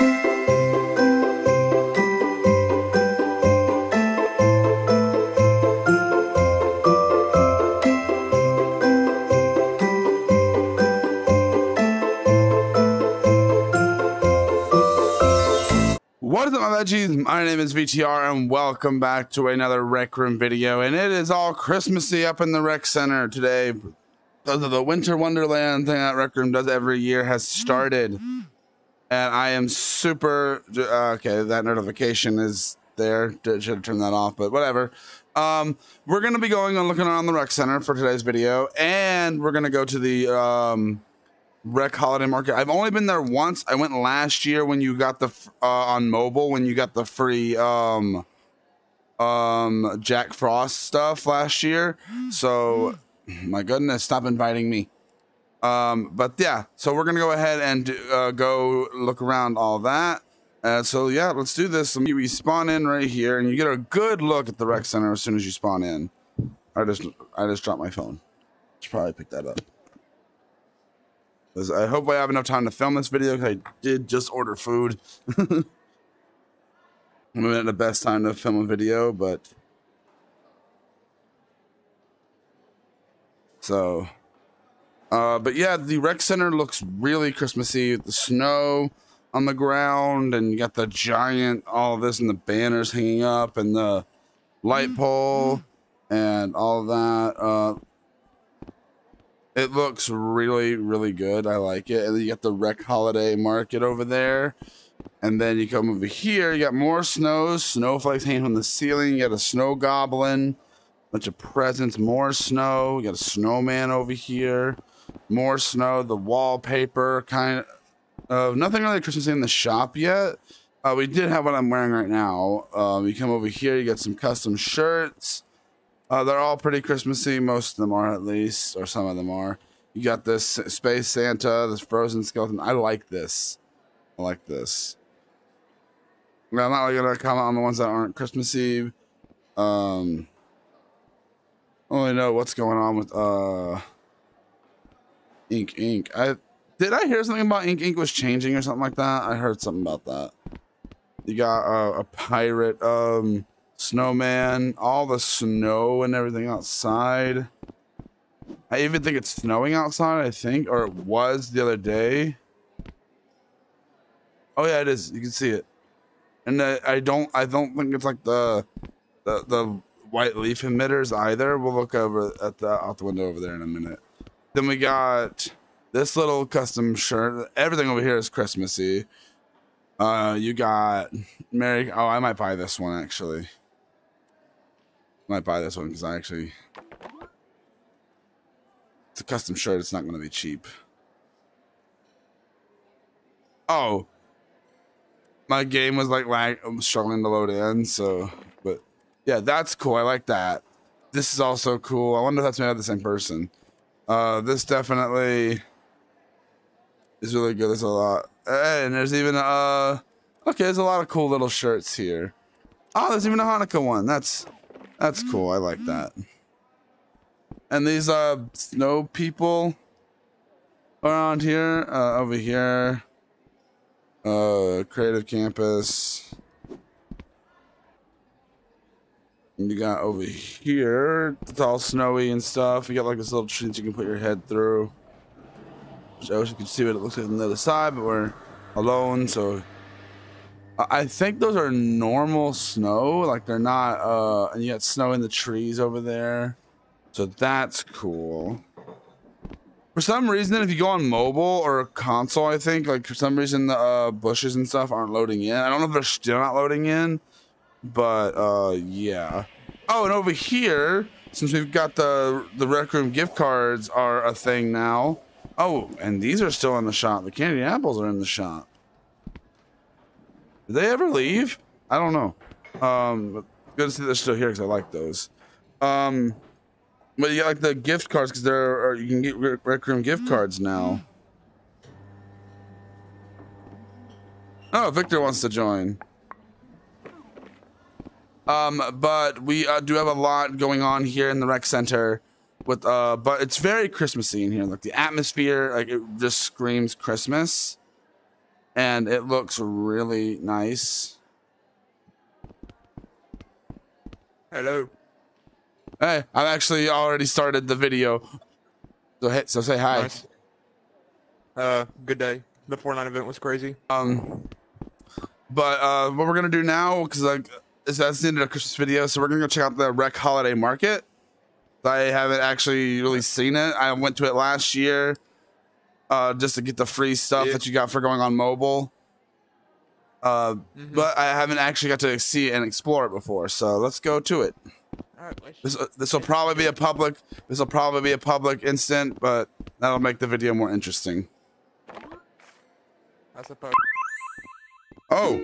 What is up, my veggies? My name is VTR, and welcome back to another Rec Room video. And it is all Christmassy up in the Rec Center today. The Winter Wonderland thing that Rec Room does every year has started. And I am super... okay, that notification is there. Should have turned that off, but whatever. We're going to be going and looking around the Rec Center for today's video. And we're going to go to the... Rec Holiday Market. I've only been there once. I went last year when you got the on mobile when you got the free Jack Frost stuff last year. So my goodness, stop inviting me. But yeah, so we're gonna go ahead and go look around all that. So yeah, let's do this. You spawn in right here, and you get a good look at the Rec Center as soon as you spawn in. I just dropped my phone. Should probably pick that up. I hope I have enough time to film this video because I did just order food. I'm not the best time to film a video, but so but yeah, the Rec Center looks really Christmassy with the snow on the ground, and you got the giant all of this and the banners hanging up and the light pole and all that. It looks really, really good. I like it. And then you got the Rec Holiday Market over there. And then you come over here. You got more snowflakes hanging on the ceiling. You got a snow goblin, bunch of presents, more snow. You got a snowman over here, more snow, the wallpaper kind of. Nothing really Christmassy in the shop yet. We did have what I'm wearing right now. You come over here. You got some custom shirts. They're all pretty Christmassy. Most of them are, at least, or some of them are. You got this Space Santa, this frozen skeleton. I like this. I like this. Now, I'm not really going to comment on the ones that aren't Christmassy. I don't really know what's going on with Ink Ink. Did I hear something about Ink Ink was changing or something like that? I heard something about that. You got a pirate... snowman, all the snow and everything outside. I even think it's snowing outside, I think, or it was the other day. Oh yeah, it is. You can see it. And I don't think it's like the white leaf emitters either. We'll look over at the out the window over there in a minute. Then we got this little custom shirt. Everything over here is Christmassy. You got Mary. Oh, I might buy this one actually. Might buy this one because I actually... It's a custom shirt. It's not going to be cheap. Oh. My game was like lag. I'm struggling to load in, so... But, yeah, that's cool. I like that. This is also cool. I wonder if that's made out of the same person. This definitely is really good. There's a lot. And there's even a... okay, there's a lot of cool little shirts here. Oh, there's even a Hanukkah one. That's cool. I like that. And these snow people around here, over here, Creative Campus. And you got over here, it's all snowy and stuff. You got like this little tree that you can put your head through. I wish you could see what it looks like on the other side, but we're alone, so... I think those are normal snow, like they're not, and you got snow in the trees over there. So that's cool. For some reason, if you go on mobile or console, I think, like for some reason the bushes and stuff aren't loading in. I don't know if they're still not loading in, but yeah. Oh, and over here, since we've got the Rec Room gift cards are a thing now. Oh, and these are still in the shop. The candy apples are in the shop. Did they ever leave? I don't know. But good to see they're still here because I like those. But you got like the gift cards because there are, you can get Rec Room gift cards now. Oh, Victor wants to join. But we do have a lot going on here in the Rec Center. With but it's very Christmassy in here. Like the atmosphere, like it just screams Christmas. and it looks really nice. Hello. Hey, I've actually already started the video. So, so say hi. Nice. Good day. The Fortnite event was crazy. But what we're gonna do now, because that's the end of the Christmas video, so we're gonna go check out the Rec Holiday Market. I haven't actually really seen it. I went to it last year just to get the free stuff that you got for going on mobile. But I haven't actually got to see it and explore it before, so let's go to it. All right, this will probably be a public. This will probably be a public instant, but that'll make the video more interesting. I suppose. Oh.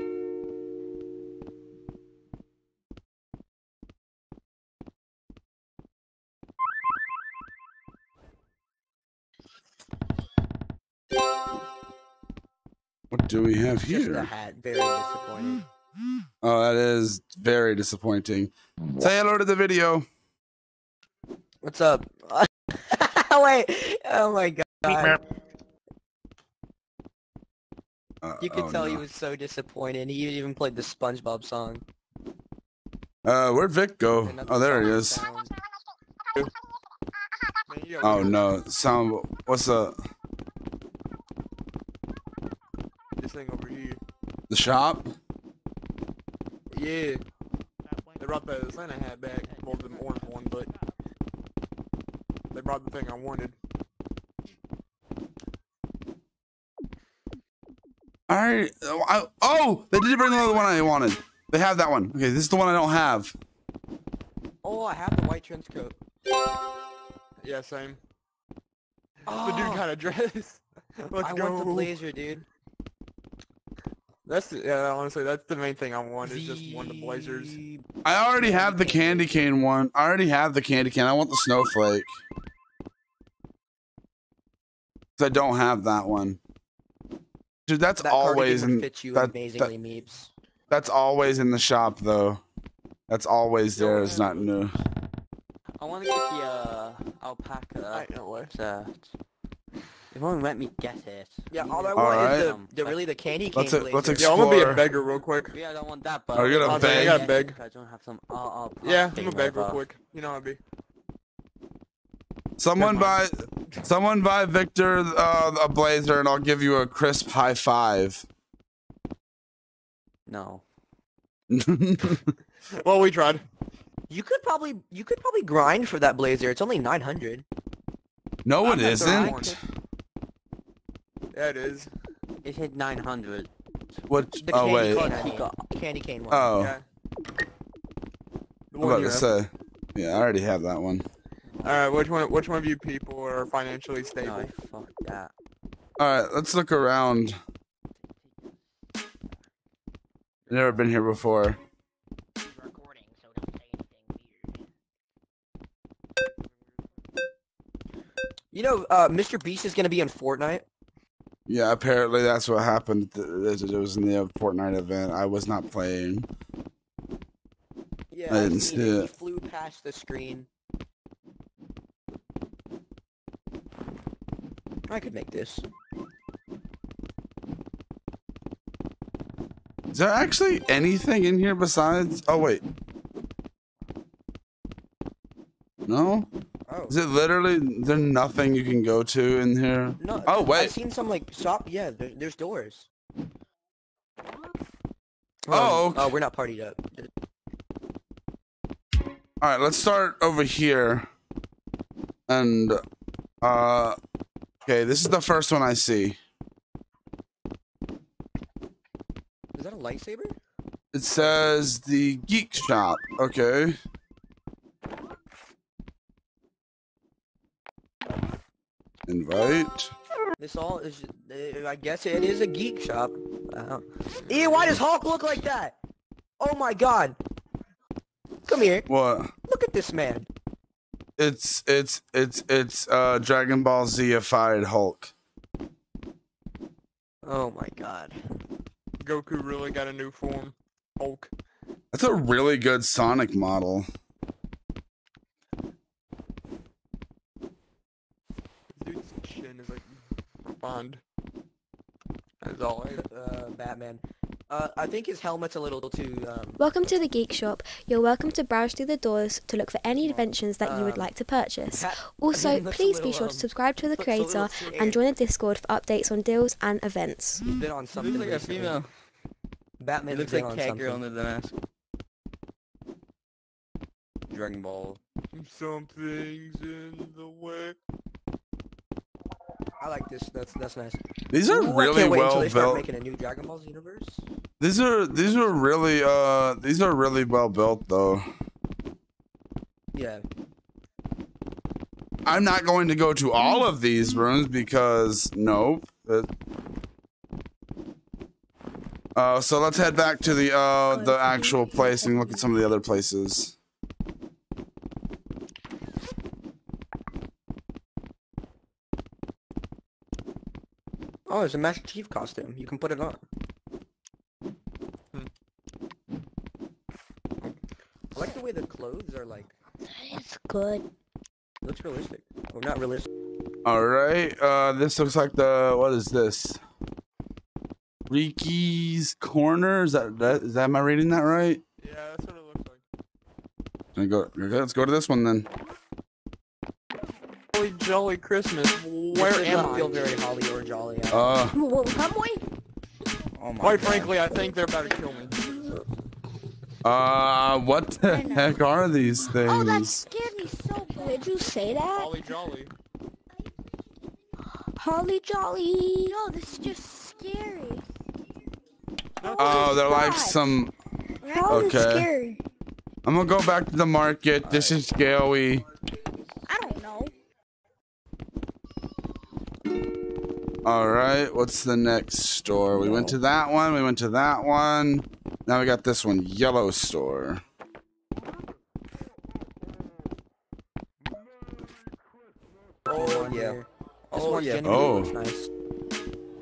What do we have here? Just the hat. Very disappointing. Oh, that is very disappointing. Say hello to the video. What's up? Wait. Oh my god. You could tell he was so disappointed. He even played the SpongeBob song. Where'd Vic go? Oh, there he is. Oh no, sound. What's up? This thing over here. The shop? Yeah. They brought the Santa hat back, more than the orange one, but they brought the thing I wanted. Alright. Oh! They did bring the other one I wanted. They have that one. Okay, this is the one I don't have. Oh, I have the white trench coat. Yeah, same. Oh. The dude got a dress. Let's go. I want the blazer, dude. That's honestly, that's the main thing I want is just one of the blazers. I already have the candy cane one. I already have the candy cane. I want the snowflake. I don't have that one. Dude, that's always in. That's always in the shop, though. That's always there. It's not new. I want to get the alpaca. I don't know what. If only let me guess it. Yeah, all I want is the candy cane. Let's explore. Yeah, I'm gonna be a beggar real quick. Yeah, I don't want that, but. Oh, you're gonna beg. I gotta beg. I don't have some. Yeah, I'm gonna beg real quick. You know how it be. Someone buy Victor a blazer, and I'll give you a crisp high five. No. Well, we tried. You could probably grind for that blazer. It's only 900. No, it isn't. Yeah, it is. It hit 900. What? The oh wait. Candy cane one. Oh. Yeah. I'm about to say. Yeah, I already have that one. All right, which one of you people are financially stable? No, fuck that. All right, let's look around. I've never been here before. Recording, so don't say anything weird. You know, Mr. Beast is gonna be in Fortnite. Yeah, apparently that's what happened. It was in the Fortnite event. I was not playing. Yeah, I didn't see it. He flew past the screen. I could make this. Is there actually anything in here besides? Oh wait. No? Oh. Is it literally there's nothing you can go to in here? No. Oh wait. I've seen some like shop. Yeah, there's doors. Oh. Okay. Oh, we're not partied up. All right, let's start over here. And okay, this is the first one I see. Is that a lightsaber? It says the Geek Shop. Okay. Invite. This all is. I guess it is a geek shop. Ew, why does Hulk look like that? Oh my god! Come here. What? Look at this man. It's Dragon Ball Z-ified Hulk. Oh my god. Goku really got a new form. Hulk. That's a really good Sonic model. Dude's chin is like fond. as always, Batman. I think his helmet's a little too, Welcome to the Geek Shop. You're welcome to browse through the doors to look for any inventions that you would like to purchase. Also, please be sure to subscribe to the creator and join the Discord for updates on deals and events. He's been on something. He looks like a female. Batman looks like Cat Girl under the mask. Dragon Ball. Something's in the way. I like this. That's nice. These are really well built. Making a new Dragon Ball universe. These are really well built though. Yeah. I'm not going to go to all of these rooms because nope. So let's head back to the actual place and look at some of the other places. Oh, it's a Master Chief costume. You can put it on. I like the way the clothes are like... It's good. It looks realistic. Or not realistic. Alright, this looks like the... What is this? Riki's Corner? Is that am I reading that right? Yeah, that's what it looks like. Let's go to this one then. Jolly Christmas. Where am I? Feel very Holly or jolly. Oh my Quite God. Frankly, I think they're about to kill me. What the heck are these things? Oh, that scared me so bad. Did you say that? Holly jolly. Holly jolly. No, this is just scary. Oh, they're like some. Okay. Scary. I'm gonna go back to the market. This is scary. Alright, what's the next store? We went to that one, we went to that one. Now we got this one, yellow store. Oh, yeah. Oh, yeah. Oh. Nice.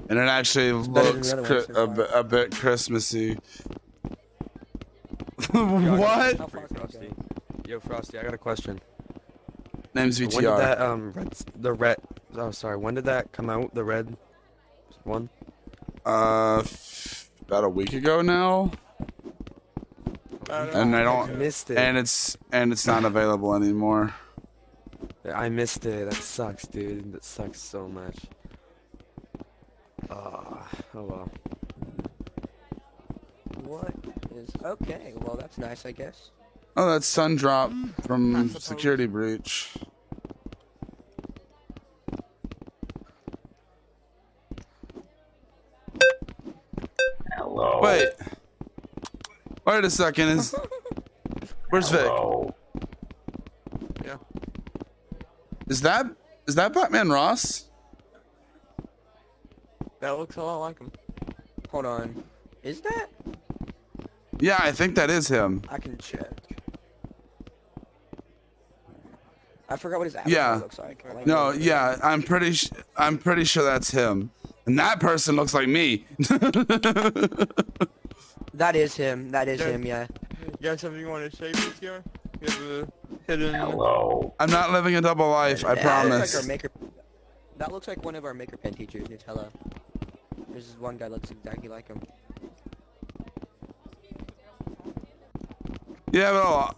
And it actually looks a bit Christmassy. What? Yo, Frosty, I got a question. Name's VTR. When did that, the red... Oh, sorry. When did that come out? The red one? About a week ago now. And I don't missed it. And it's not available anymore. I missed it. That sucks, dude. That sucks so much. Oh well. What is okay? Well, that's nice, I guess. Oh, that's Sun Drop from Security Breach. Hello. Wait a second. Where's Vic? Yeah. Is that Batman Ross? That looks a lot like him. Hold on. Is that? Yeah, I think that is him. I can check. I forgot what his avatar looks like. No, yeah, I'm pretty sure that's him. And that person looks like me. That is him. That is him, yeah. You got something you want to say, VTR? You have a hidden... Hello. I'm not living a double life, I promise. Looks like our maker... That looks like one of our Maker Pen teachers, Nutella. There's this one guy that looks exactly like him. Yeah, well,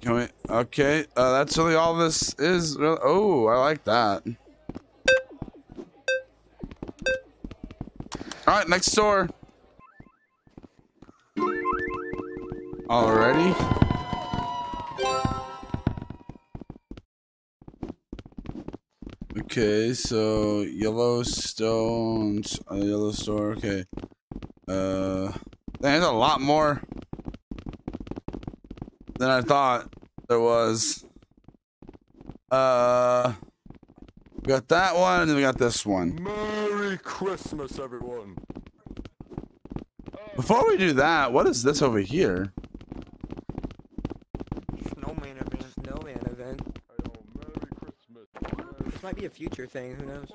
can we... Okay, that's really all this is. Oh, I like that. All right, next door. Alrighty. Okay, so Yellowstone's yellow store. Okay. There's a lot more than I thought there was. We got that one, and then we got this one. Merry Christmas, everyone. Before we do that, what is this over here? Snowman event. Snowman event. Oh, Merry Christmas. This might be a future thing. Who knows?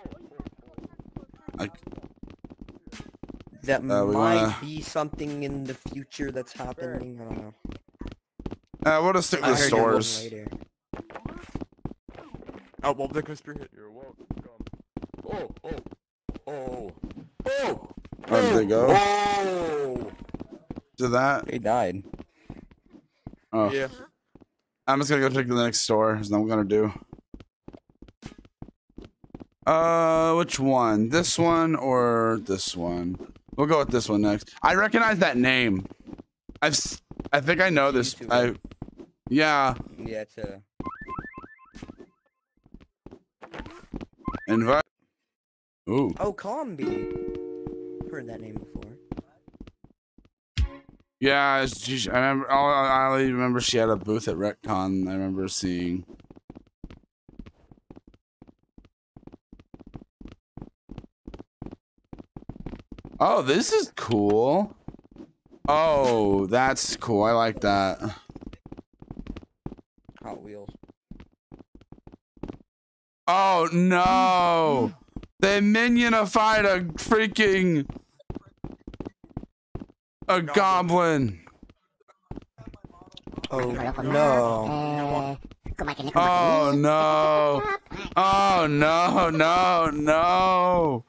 That might be something in the future that's happening. I don't know. We'll just stick with stores. Oh, well, the crispy hit. You're welcome. Oh, oh, oh, oh! Where did they go? Whoa! Did that? They died. Oh. Yeah. I'm just gonna go check the next store. There's nothing I'm gonna do. Which one? This one or this one? We'll go with this one next. I recognize that name. I think I know this. Yeah. Yeah, it's a... Invite. Ooh. Oh, Combi. Heard that name before. Yeah, she, I remember. I only remember she had a booth at Retcon. I remember seeing. Oh, this is cool. Oh, that's cool. I like that. Hot Wheels. Oh no! They minionified a freaking goblin. Oh no! Oh no! Oh no! No! No!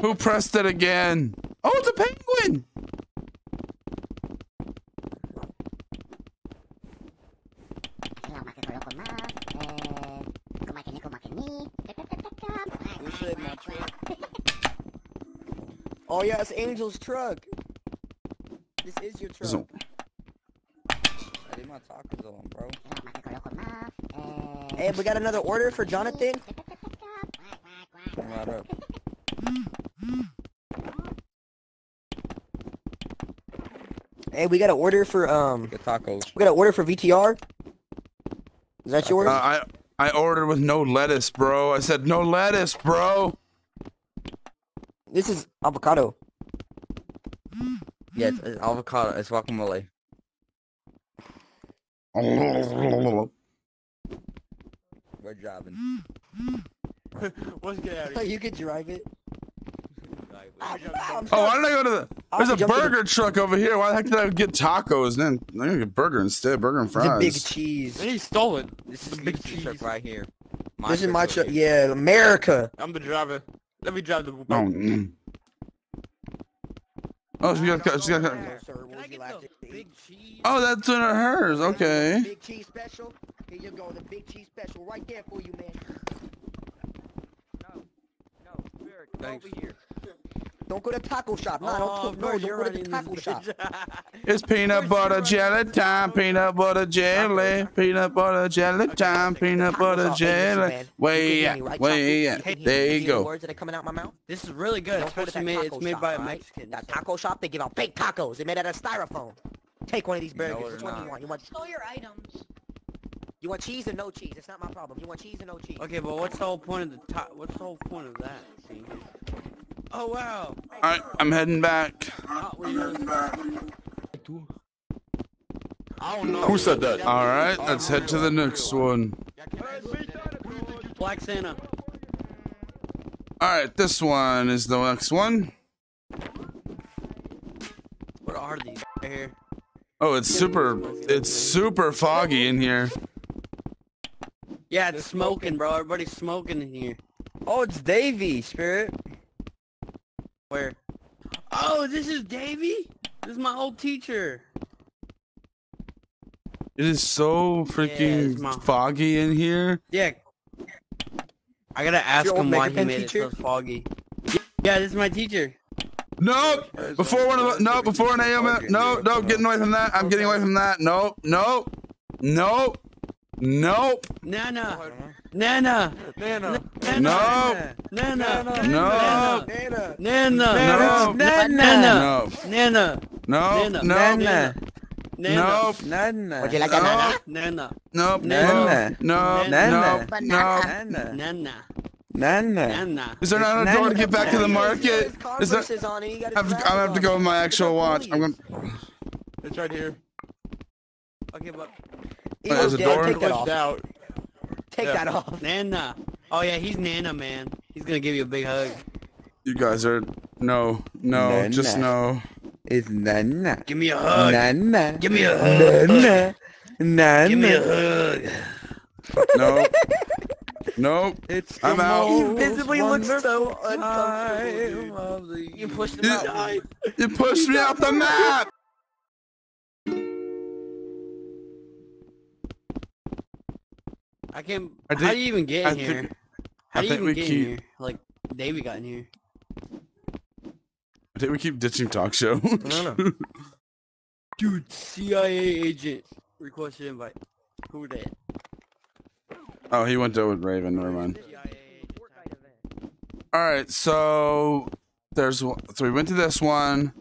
Who pressed it again? Oh, it's a penguin! Oh yeah, it's Angel's truck. This is your truck. So I did my tacos on, bro. Hey, we got another order for Jonathan. Right up. Hey, we got an order for tacos. We got an order for VTR. Is that yours? I ordered with no lettuce, bro. I said no lettuce, bro. This is avocado. Yeah, it's avocado. It's guacamole. We're driving. Let's get out of here. You could drive it. Oh, why did I go to the... There's a burger truck over here. Why the heck did I get tacos? Then I'm gonna get burger instead. Burger and fries. Big cheese. He stole it. This is the big cheese truck right here. This is my truck. Yeah, America. I'm the driver. Let me drive the... Oh, she got... Oh, that's in hers. Okay. Big cheese special. Here you go. The big cheese special right there for you, man. Thanks. Over here. Don't go to taco shop. No, don't go to the taco shop. It's peanut butter jelly time. Peanut butter jelly. Peanut butter jelly time. Peanut butter jelly. Way out. Way out. There you go. Words that are coming out my mouth. This is really good. It's made by a Mexican. That taco shop, they give out fake tacos. They made out of styrofoam. Take one of these burgers. Which one do you want? You want all your items. You want cheese or no cheese? It's not my problem. You want cheese or no cheese? Okay, but what's the whole point of the top? What's the whole point of that? Oh wow! All right, I'm heading back. I don't know. Who said that? All right, let's head to the next one. Black Santa. All right, this one is the next one. What are these right here? Oh, it's super foggy in here. Yeah, it's smoking, bro. Everybody's smoking in here. Oh, it's Davey, Spirit. Where? Oh, this is Davey? This is my old teacher. It is so freaking foggy in here. Yeah. I gotta ask him why he made it so foggy. Yeah, this is my teacher. Nope. Before one of the, no, before an AM. No, no, getting away from that. I'm getting away from that. Nope. Nope. Nope. Nope. Nana. Nana. Nana. Nana. Nana. No. Nana. Nana. Nana. Nana. Nana. No. No. Nana. Nope. Nana. Would you like a nana? Nope. Nana. No. Nana. No. Nana. Nana. Is there not a door to get back to the market? Is there... I'm gonna have to go with my actual watch. I'm gonna. It's right here. Okay, but. Wait, there's a door. Take that off. Take that off. Nana. Oh yeah, he's Nana, man. He's gonna give you a big hug. You guys are no, no, just no. is Nana. Give me a hug. Nana. Give me a hug. Nana. Nana. Give me a hug. No. Nope. It's I'm out. He visibly looks so uncomfortable. You pushed him out. You pushed me out the map. I can't. How do you even get in here? How do you even get in here? Like, Davey got in here. I think we keep ditching talk show. I don't know. Dude, CIA agent requested invite. Who that? Oh, he went there with Raven. Never mind. All right, so there's we went to this one.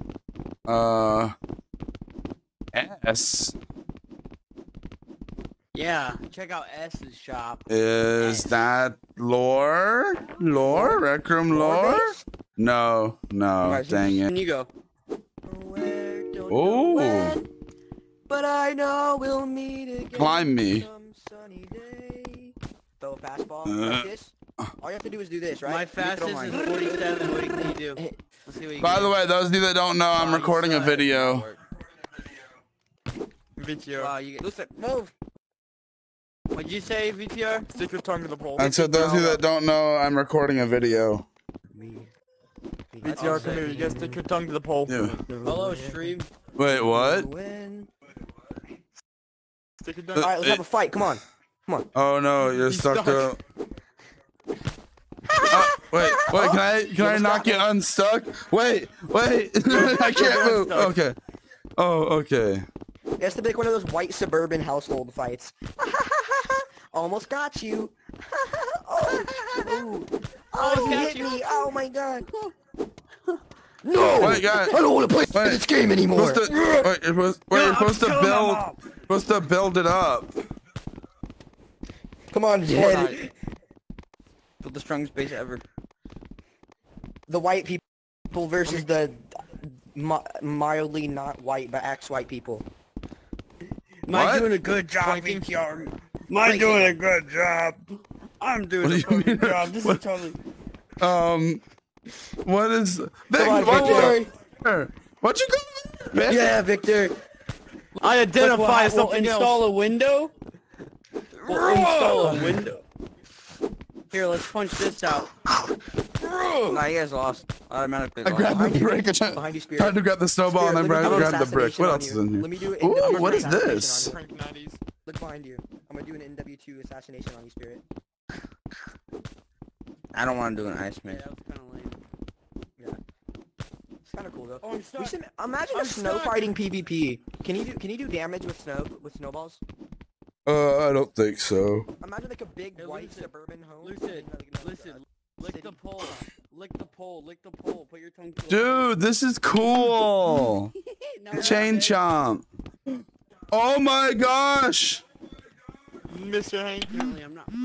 S. Yeah, check out S's shop. Is that lore? Lore? Rec Room lore? No, no, right, dang it. You go. Oh. But I know we'll meet again. Climb me. Some sunny day. Throw a fastball like this. All you have to do is do this, right? My fastest is 47. What can you do? Let's see what you By the way, those of you that don't know, I'm recording a video. Wow, you get... Listen, move. What'd you say, VTR? Stick your tongue to the pole. And so those of you that don't know, I'm recording a video. VTR, come here. You guys stick your tongue to the pole. Yeah. Hello, stream. Wait, what? Stick your tongue. All right, let's have a fight. Come on. Come on. Oh no, you're stuck. Oh, wait, wait. Can I not get unstuck? Wait, wait. I can't move. Okay. Oh, okay. It has to be like one of those white suburban household fights. Almost got you. Oh, oh, you hit me. Oh my god. No! Wait, guys. I don't want to play this game anymore. We're supposed to build it up. Come on, Jed. Build the strongest base ever. The white people versus the mildly not white but axe white people. Am I doing a good job, VTR? Am I doing a good job? I'm doing a good job. This is totally... What is... Come on, Victor. What you got? Victor? Yeah, Victor. I identify something install a window? We'll install a window. Here, let's punch this out. Nah, you guys lost. Automatically lost. I grabbed the brick. I tried to grab the snowball and then grabbed the brick. What else is in here? Let me do Ooh, what is this? Look behind you. I'm gonna do an NW2 assassination on you, Spirit. I don't want to do an ice man. Yeah, that was kind of lame. Yeah. It's kind of cool though. Oh, I'm stuck. Imagine a snow fighting PvP. Can you do damage with snowballs? I don't think so. Imagine like a big white suburban home. Listen. Lick the pole. Lick the pole. Lick the pole. Put your tongue to Dude, this is cool. Chain chomp. Oh my gosh. Mr. Hanky.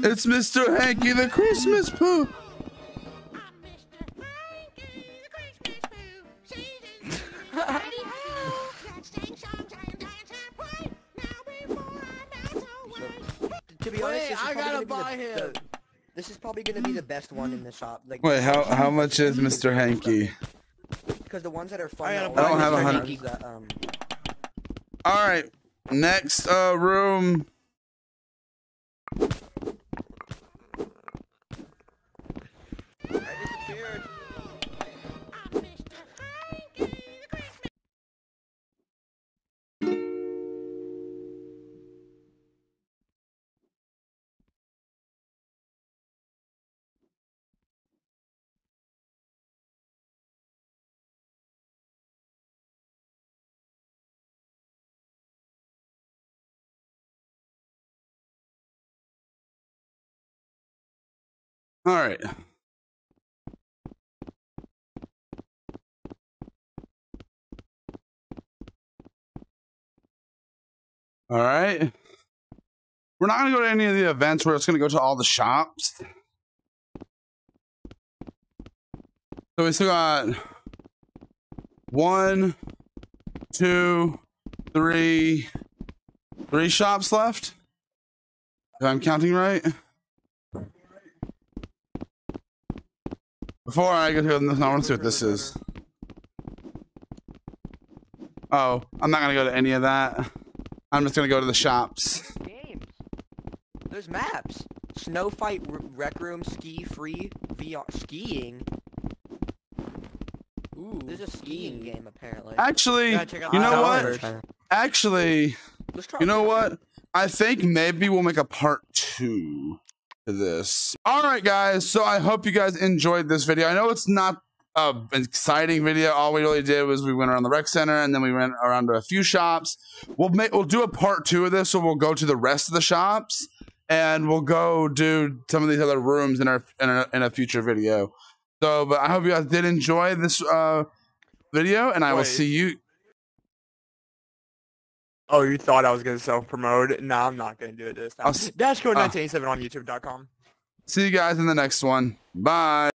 It's Mr. Hanky the Christmas Pooh. To be honest, I gotta buy him. This is probably gonna be the best one in the shop. Like, wait, how much is Mr. Hanky? Because the ones that are fun, I don't have 100. All right, next room. I disappeared. All right. All right. We're not going to go to any of the events. We're just going to go to all the shops. So we still got 3 shops left. If I'm counting right. Before I get to this, I want to see what this is. Oh, I'm not gonna go to any of that. I'm just gonna go to the shops. Games. There's maps. Snow Fight, Rec Room, Ski Free, VR, skiing. Ooh, there's a skiing game apparently. Actually, you know what? Actually, you know what? I think maybe we'll make a part 2 to this. All right, guys. So I hope you guys enjoyed this video. I know it's not an exciting video. All we really did was we went around the rec center and then we went around to a few shops. We'll do a part 2 of this, so we'll go to the rest of the shops and we'll go do some of these other rooms in a future video. So, but I hope you guys did enjoy this video, and I will see you. Oh, you thought I was going to self-promote? No, I'm not going to do it this time. Dashcode1987 on YouTube.com. See you guys in the next one. Bye.